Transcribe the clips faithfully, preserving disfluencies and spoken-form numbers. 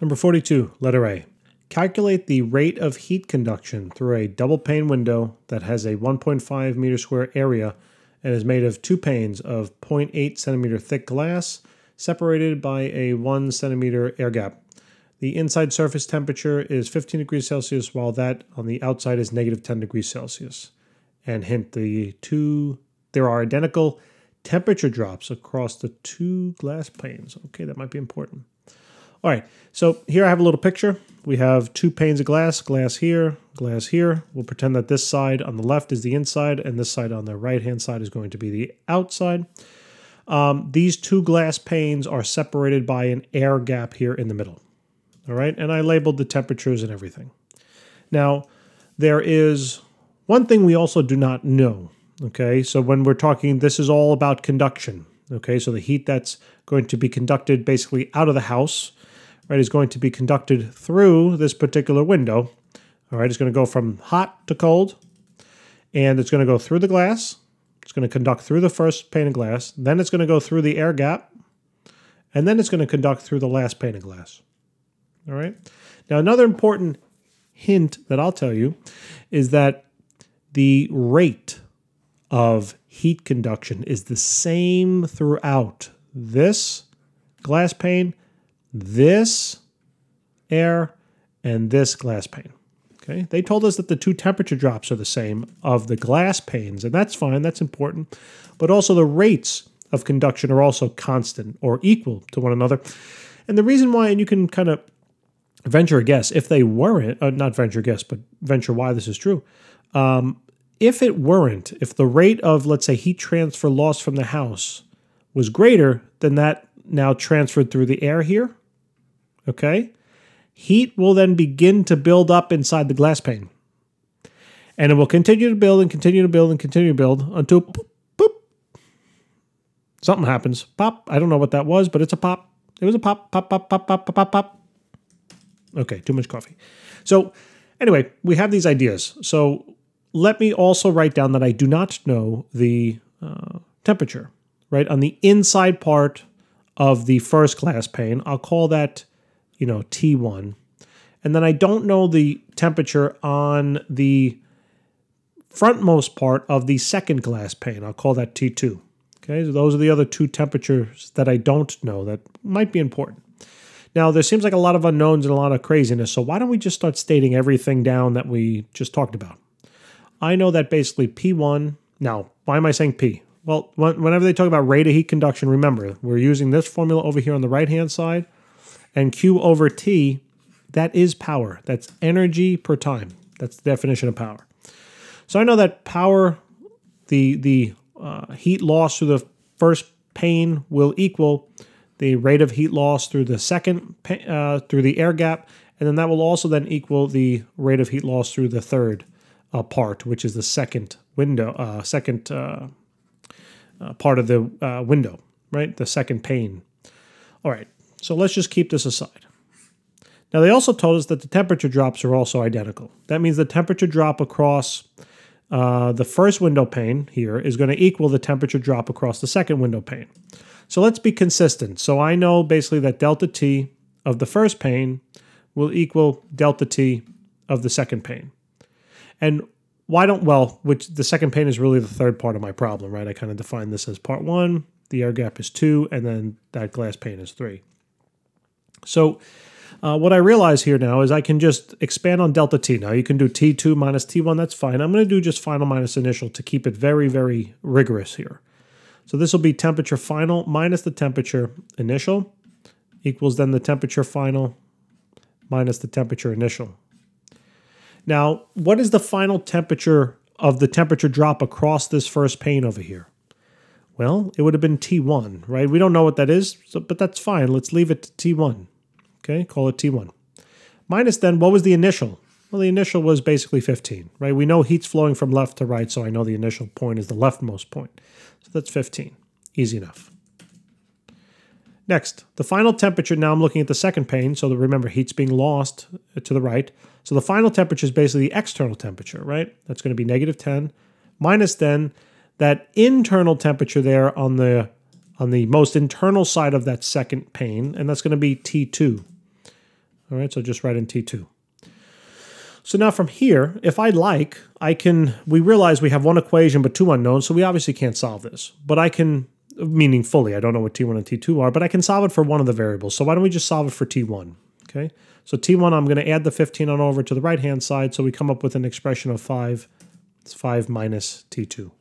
Number forty-two, letter A. Calculate the rate of heat conduction through a double pane window that has a one point five meter square area and is made of two panes of zero point eight centimeter thick glass separated by a one centimeter air gap. The inside surface temperature is fifteen degrees Celsius while that on the outside is negative ten degrees Celsius. And hint, the two, there are identical temperature drops across the two glass panes. Okay, that might be important. All right, so here I have a little picture. We have two panes of glass, glass here, glass here. We'll pretend that this side on the left is the inside and this side on the right-hand side is going to be the outside. Um, these two glass panes are separated by an air gap here in the middle. All right, and I labeled the temperatures and everything. Now, there is one thing we also do not know, okay? So when we're talking, this is all about conduction, okay? So the heat that's going to be conducted basically out of the house, right, is going to be conducted through this particular window. All right, it's going to go from hot to cold, and it's going to go through the glass. It's going to conduct through the first pane of glass. Then it's going to go through the air gap, and then it's going to conduct through the last pane of glass. All right. Now, another important hint that I'll tell you is that the rate of heat conduction is the same throughout this glass pane, this air, and this glass pane. Okay. They told us that the two temperature drops are the same of the glass panes, and that's fine. That's important. But also the rates of conduction are also constant or equal to one another. And the reason why, and you can kind of venture a guess, if they weren't, uh, not venture guess, but venture why this is true. Um, if it weren't, if the rate of, let's say, heat transfer loss from the house was greater than that now transferred through the air here, okay, heat will then begin to build up inside the glass pane. And it will continue to build and continue to build and continue to build until boop, boop, something happens. Pop. I don't know what that was, but it's a pop. It was a pop, pop, pop, pop, pop, pop, pop, pop. Okay, too much coffee. So anyway, we have these ideas. So let me also write down that I do not know the uh, temperature, right? On the inside part of the first glass pane, I'll call that, you know, T one. And then I don't know the temperature on the frontmost part of the second glass pane. I'll call that T two. Okay, so those are the other two temperatures that I don't know that might be important. Now, there seems like a lot of unknowns and a lot of craziness, so why don't we just start stating everything down that we just talked about? I know that basically P one, now, why am I saying P? Well, whenever they talk about rate of heat conduction, remember, we're using this formula over here on the right-hand side, and Q over T, that is power. That's energy per time. That's the definition of power. So I know that power, the, the uh, heat loss through the first pane will equal the rate of heat loss through the second, uh, through the air gap, and then that will also then equal the rate of heat loss through the third uh, part, which is the second window, uh, second uh, uh, part of the uh, window, right? The second pane. All right, so let's just keep this aside. Now, they also told us that the temperature drops are also identical. That means the temperature drop across uh, the first window pane here is going to equal the temperature drop across the second window pane. So let's be consistent. So I know basically that delta T of the first pane will equal delta T of the second pane. And why don't, well, which the second pane is really the third part of my problem, right? I kind of define this as part one, the air gap is two, and then that glass pane is three. So uh, what I realize here now is I can just expand on delta T. Now you can do T two minus T one, that's fine. I'm going to do just final minus initial to keep it very, very rigorous here. So this will be temperature final minus the temperature initial equals then the temperature final minus the temperature initial. Now, what is the final temperature of the temperature drop across this first pane over here? Well, it would have been T one, right? We don't know what that is, so, but that's fine. Let's leave it to T one, okay? Call it T one. Minus then, what was the initial? Well, the initial was basically fifteen, right? We know heat's flowing from left to right, so I know the initial point is the leftmost point. So that's fifteen. Easy enough. Next, the final temperature. Now I'm looking at the second pane, so that, remember, heat's being lost to the right. So the final temperature is basically the external temperature, right? That's going to be negative ten minus then that internal temperature there on the, on the most internal side of that second pane, and that's going to be T two. All right, so just write in T two. So now from here, if I like, I can, we realize we have one equation but two unknowns, so we obviously can't solve this. But I can, meaning fully, I don't know what T one and T two are, but I can solve it for one of the variables. So why don't we just solve it for T one, okay? So T one, I'm gonna add the fifteen on over to the right-hand side, so we come up with an expression of five, it's five minus T two,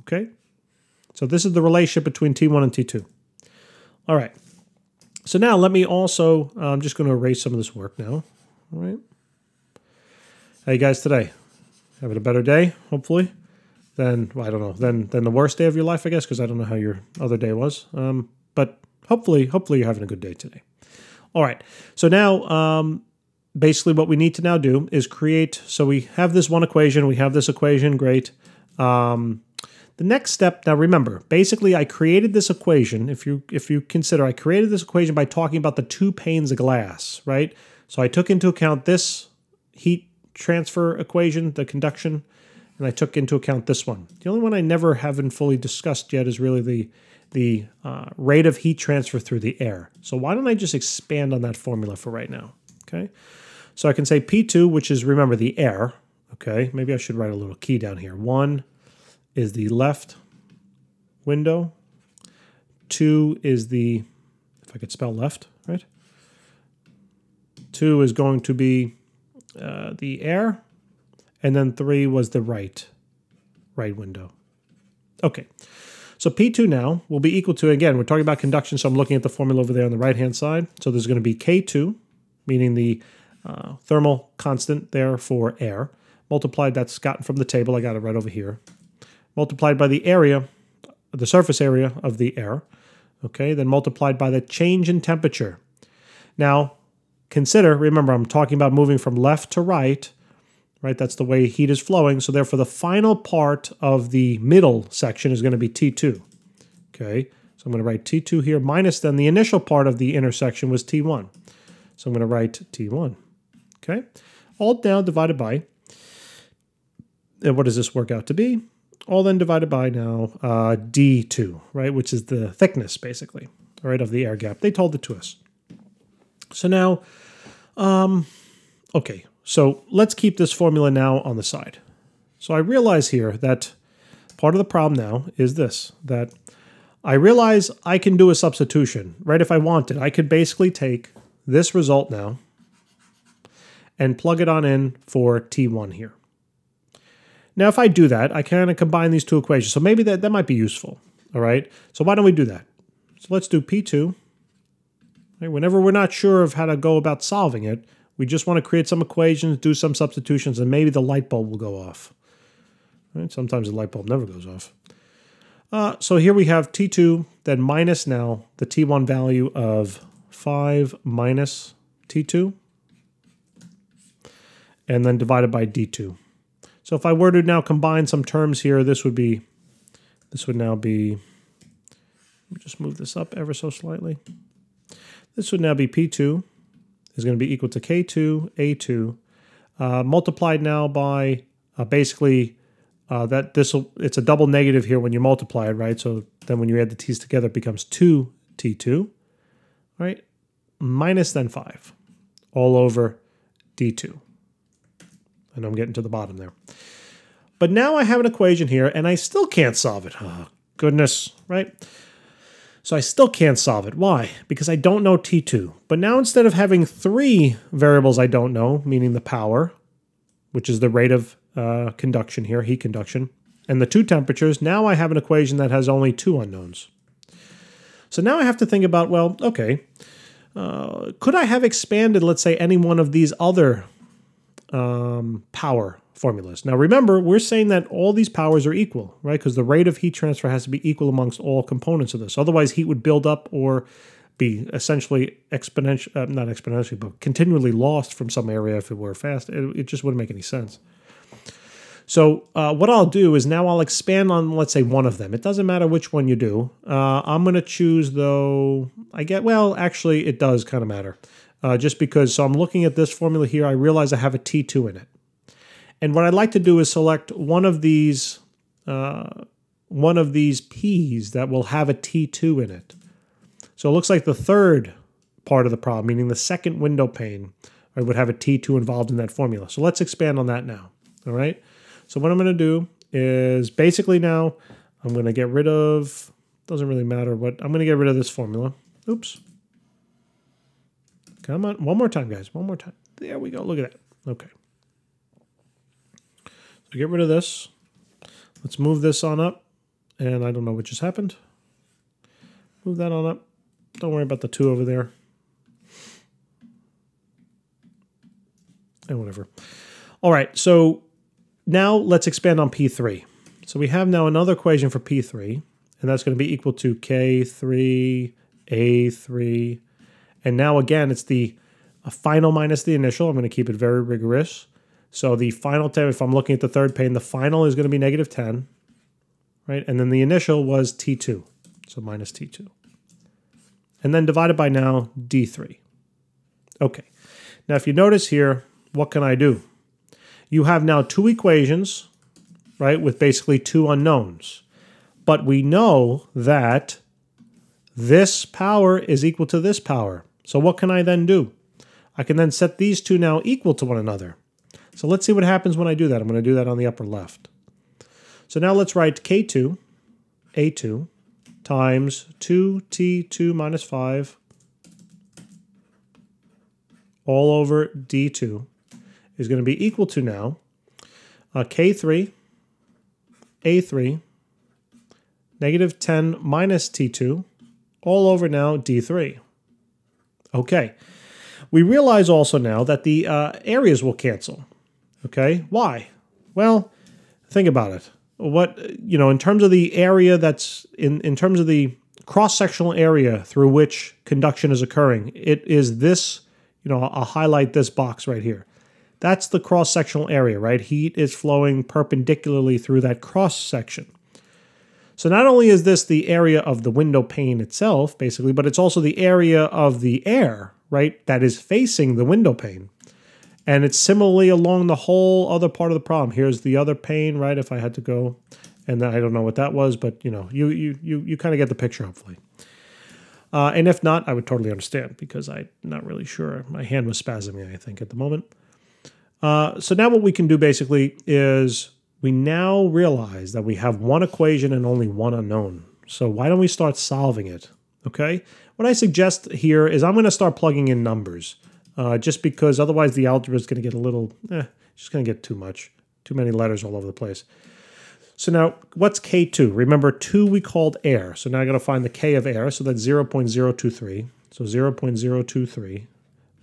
okay? So this is the relationship between T one and T two. All right, so now let me also, uh, I'm just gonna erase some of this work now, all right? How you guys today? Having a better day, hopefully? Then, well, I don't know, then, then the worst day of your life, I guess, because I don't know how your other day was. Um, but hopefully, hopefully you're having a good day today. All right, so now um, basically what we need to now do is create, so we have this one equation, we have this equation, great. Um, the next step, now remember, basically I created this equation, if you, if you consider, I created this equation by talking about the two panes of glass, right? So I took into account this heat transfer equation, the conduction, and I took into account this one. The only one I never haven't fully discussed yet is really the the uh, rate of heat transfer through the air. So why don't I just expand on that formula for right now, okay? So I can say P two, which is, remember, the air, okay? Maybe I should write a little key down here. One is the left window. Two is the, if I could spell left, right? Two is going to be uh, the air. And then three was the right, right window. Okay, so P two now will be equal to, again, we're talking about conduction, so I'm looking at the formula over there on the right-hand side. So there's going to be K two, meaning the uh, thermal constant there for air, multiplied, that's gotten from the table, I got it right over here, multiplied by the area, the surface area of the air, okay, then multiplied by the change in temperature. Now, consider, remember, I'm talking about moving from left to right, right? That's the way heat is flowing. So therefore, the final part of the middle section is going to be T two. Okay, so I'm going to write T two here minus then the initial part of the intersection was T one. So I'm going to write T one. Okay, all now divided by, and what does this work out to be? All then divided by now uh, D two, right? Which is the thickness, basically, all right, of the air gap. They told it to us. So now, um, okay. So let's keep this formula now on the side. So I realize here that part of the problem now is this, that I realize I can do a substitution, right? If I wanted, I could basically take this result now and plug it on in for T one here. Now, if I do that, I kind of combine these two equations. So maybe that, that might be useful, all right? So why don't we do that? So let's do P two. Right? Whenever we're not sure of how to go about solving it, we just want to create some equations, do some substitutions, and maybe the light bulb will go off. Right? Sometimes the light bulb never goes off. Uh, so here we have T two, then minus now the T one value of five minus T two, and then divided by D two. So if I were to now combine some terms here, this would be, this would now be, let me just move this up ever so slightly. This would now be P two. Is going to be equal to K two, A two, uh, multiplied now by uh, basically uh, that this will, it's a double negative here when you multiply it, right? So then when you add the t's together, it becomes two T two, right? Minus then five, all over D two. And I'm getting to the bottom there. But now I have an equation here, and I still can't solve it. Oh, goodness, right? So I still can't solve it. Why? Because I don't know T two. But now instead of having three variables I don't know, meaning the power, which is the rate of uh, conduction here, heat conduction, and the two temperatures, now I have an equation that has only two unknowns. So now I have to think about, well, okay, uh, could I have expanded, let's say, any one of these other um, power formulas? Now remember, we're saying that all these powers are equal, right? Because the rate of heat transfer has to be equal amongst all components of this. Otherwise, heat would build up or be essentially exponentially, uh, not exponentially, but continually lost from some area if it were fast. It, it just wouldn't make any sense. So uh, what I'll do is now I'll expand on, let's say, one of them. It doesn't matter which one you do. Uh, I'm going to choose, though, I get, well, actually, it does kind of matter. Uh, just because, so I'm looking at this formula here. I realize I have a T two in it. And what I'd like to do is select one of these uh, one of these P's that will have a T two in it. So it looks like the third part of the problem, meaning the second window pane would have a T two involved in that formula. So let's expand on that now, all right? So what I'm gonna do is basically now I'm gonna get rid of, doesn't really matter what, I'm gonna get rid of this formula. Oops. Come on, one more time, guys, one more time. There we go, look at that, okay. So get rid of this. Let's move this on up, and I don't know what just happened. Move that on up. Don't worry about the two over there. And whatever. All right, so now let's expand on P three. So we have now another equation for P three, and that's going to be equal to K three, A three. And now again, it's the a final minus the initial. I'm going to keep it very rigorous. So the final term, if I'm looking at the third pane, the final is going to be negative ten, right? And then the initial was T two, so minus T two. And then divided by now D three. Okay, now if you notice here, what can I do? You have now two equations, right, with basically two unknowns. But we know that this power is equal to this power. So what can I then do? I can then set these two now equal to one another. So let's see what happens when I do that. I'm going to do that on the upper left. So now let's write K two, A two, times two T two minus five all over D two is going to be equal to now uh, K three, A three, negative ten minus T two, all over now D three. Okay. We realize also now that the uh, areas will cancel. Okay? Why? Well, think about it. What, you know, in terms of the area that's, in, in terms of the cross-sectional area through which conduction is occurring, it is this, you know, I'll highlight this box right here. That's the cross-sectional area, right? Heat is flowing perpendicularly through that cross-section. So not only is this the area of the window pane itself, basically, but it's also the area of the air, right, that is facing the window pane. And it's similarly along the whole other part of the problem. Here's the other pane, right? If I had to go, and I don't know what that was, but you know, you you you you kind of get the picture, hopefully. Uh, and if not, I would totally understand because I'm not really sure. My hand was spasming, I think, at the moment. Uh, so now what we can do basically is we now realize that we have one equation and only one unknown. So why don't we start solving it? Okay. What I suggest here is I'm going to start plugging in numbers. Uh, just because otherwise the algebra is going to get a little, eh, just going to get too much, too many letters all over the place. So now, what's K two? Remember, two we called air. So now I got to find the K of air, so that's zero point zero two three. So zero point zero two three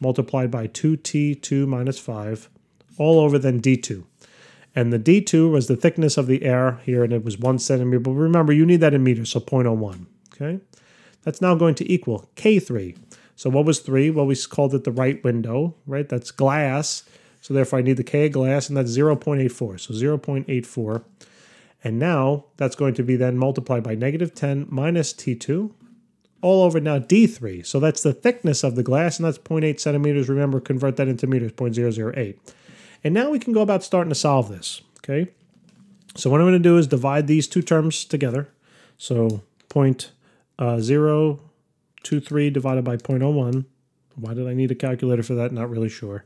multiplied by two T two minus five, all over then D two. And the D two was the thickness of the air here, and it was one centimeter. But remember, you need that in meters, so zero point zero one, okay? That's now going to equal K three. So what was three? Well, we called it the right window, right? That's glass. So therefore, I need the K of glass, and that's zero point eight four. So zero point eight four. And now that's going to be then multiplied by negative ten minus T two, all over now D three. So that's the thickness of the glass, and that's zero point eight centimeters. Remember, convert that into meters, zero point zero zero eight. And now we can go about starting to solve this, okay? So what I'm going to do is divide these two terms together. So zero point zero. two three divided by zero point zero one. Why did I need a calculator for that? Not really sure.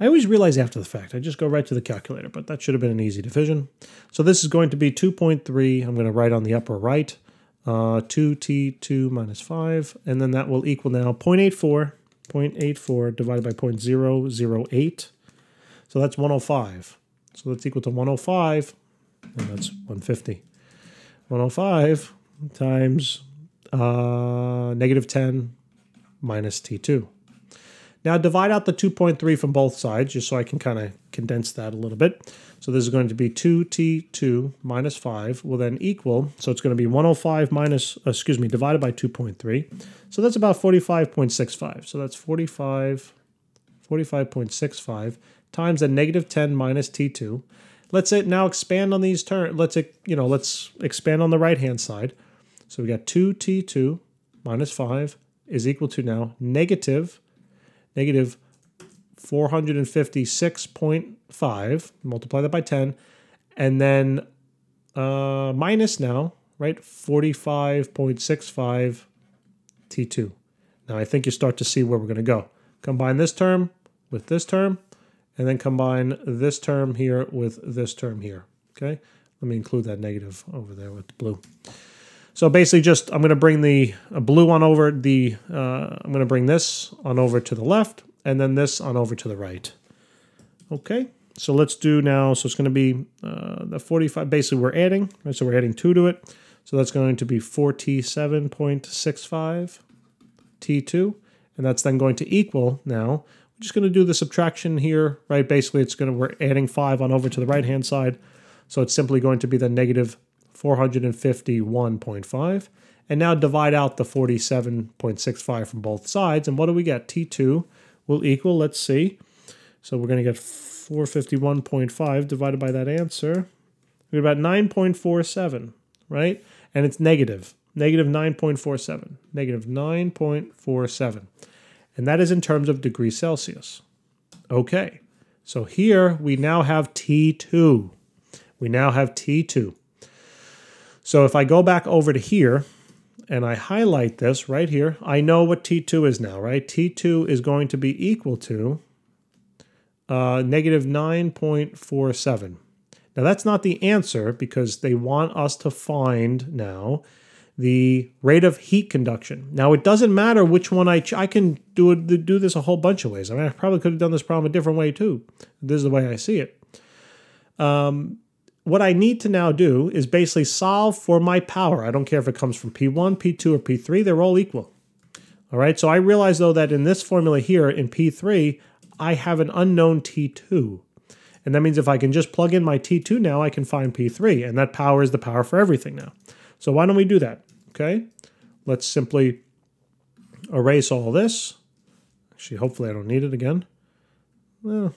I always realize after the fact. I just go right to the calculator, but that should have been an easy division. So this is going to be two point three. I'm going to write on the upper right, uh, two T two minus five, and then that will equal now zero point eight four, zero point eight four divided by zero point zero zero eight. So that's one hundred five. So that's equal to one hundred five, and that's one hundred fifty. one hundred five times Uh, negative ten minus T two. Now divide out the two point three from both sides, just so I can kind of condense that a little bit. So this is going to be two T two minus five will then equal, so it's going to be one hundred five minus, uh, excuse me, divided by two point three. So that's about forty-five point six five. So that's forty-five, forty-five point six five times a negative ten minus T two. Let's it now expand on these terms. Let's, you know, let's expand on the right-hand side. So we got two T two minus five is equal to now negative, negative four hundred fifty-six point five, multiply that by ten, and then uh, minus now, right, forty-five point six five T two. Now I think you start to see where we're going to go. Combine this term with this term, and then combine this term here with this term here, okay? Let me include that negative over there with the blue. So basically just, I'm going to bring the blue on over, the uh, I'm going to bring this on over to the left, and then this on over to the right. Okay, so let's do now, so it's going to be uh, the forty-five, basically we're adding, right? So we're adding two to it. So that's going to be four t seven point six five t two, and that's then going to equal now, we're just going to do the subtraction here, right? Basically it's going to, we're adding five on over to the right-hand side, so it's simply going to be the negative four hundred fifty-one point five, and now divide out the forty-seven point six five from both sides, and what do we get? t two will equal, let's see, so we're going to get four hundred fifty-one point five divided by that answer, we get about nine point four seven, right? And it's negative, negative nine point four seven, negative nine point four seven, and that is in terms of degrees Celsius. Okay, so here we now have t two. We now have t two. So if I go back over to here and I highlight this right here, I know what t two is now, right? t two is going to be equal to uh, negative nine point four seven. Now that's not the answer because they want us to find now the rate of heat conduction. Now it doesn't matter which one I ch I can do it, do this a whole bunch of ways. I mean, I probably could have done this problem a different way too. This is the way I see it. Um, What I need to now do is basically solve for my power. I don't care if it comes from P one, P two, or P three. They're all equal. All right, so I realize, though, that in this formula here, in P three, I have an unknown T two. And that means if I can just plug in my T two now, I can find P three. And that power is the power for everything now. So why don't we do that, okay? Let's simply erase all this. Actually, hopefully I don't need it again. Well,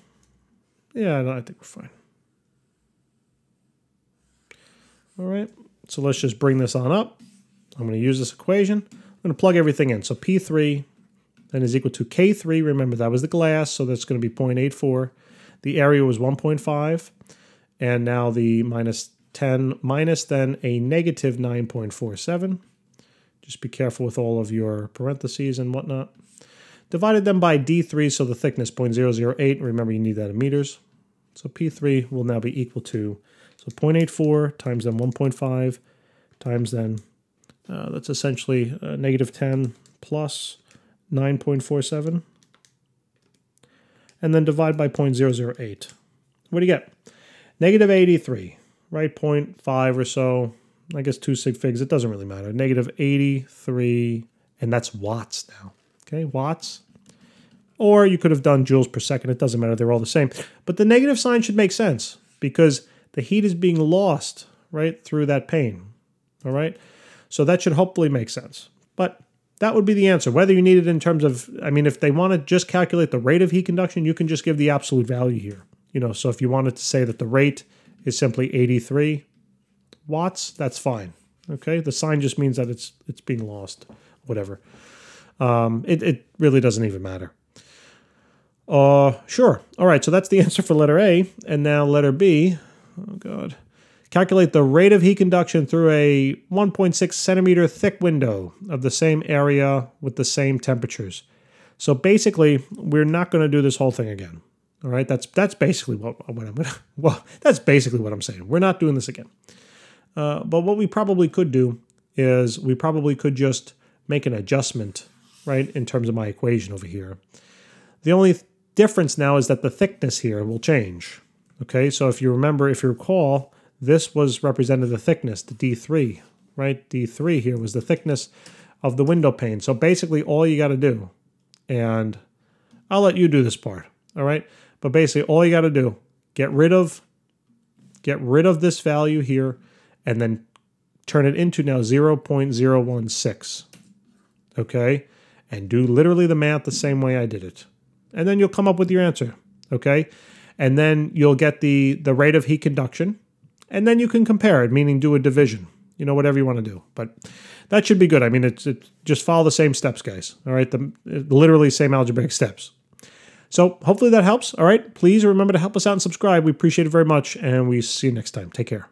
yeah, I think we're fine. All right, so let's just bring this on up. I'm going to use this equation. I'm going to plug everything in. So P three then is equal to K three. Remember, that was the glass, so that's going to be zero point eight four. The area was one point five, and now the minus ten minus then a negative nine point four seven. Just be careful with all of your parentheses and whatnot. Divided them by D three, so the thickness zero point zero zero eight. Remember, you need that in meters. So P three will now be equal to... So zero point eight four times then one point five times then, uh, that's essentially uh, negative ten plus nine point four seven. And then divide by zero point zero zero eight. What do you get? Negative eighty-three, right? zero point five or so. I guess two sig figs. It doesn't really matter. Negative eighty-three, and that's watts now. Okay, watts. Or you could have done joules per second. It doesn't matter. They're all the same. But the negative sign should make sense because... the heat is being lost, right, through that pane, all right? So that should hopefully make sense. But that would be the answer. Whether you need it in terms of, I mean, if they want to just calculate the rate of heat conduction, you can just give the absolute value here. You know, so if you wanted to say that the rate is simply eighty-three watts, that's fine, okay? The sign just means that it's it's being lost, whatever. Um, it, it really doesn't even matter. Uh, sure. All right, so that's the answer for letter A. And now letter B. Oh, God. Calculate the rate of heat conduction through a one point six centimeter thick window of the same area with the same temperatures. So basically, we're not going to do this whole thing again. All right? That's that's basically what, what I'm going to... Well, that's basically what I'm saying. We're not doing this again. Uh, but what we probably could do is we probably could just make an adjustment, right, in terms of my equation over here. The only difference now is that the thickness here will change. Okay, so if you remember, if you recall, this was represented the thickness, the D three, right? D three here was the thickness of the window pane. So basically all you got to do, and I'll let you do this part, all right? But basically all you got to do, get rid of, get rid of this value here, and then turn it into now zero point zero one six, okay? And do literally the math the same way I did it. And then you'll come up with your answer, okay? And then you'll get the, the rate of heat conduction, and then you can compare it, meaning do a division, you know, whatever you want to do. But that should be good. I mean, it's, it's just follow the same steps, guys, all right? The literally same algebraic steps. So hopefully that helps, all right? Please remember to help us out and subscribe. We appreciate it very much, and we see you next time. Take care.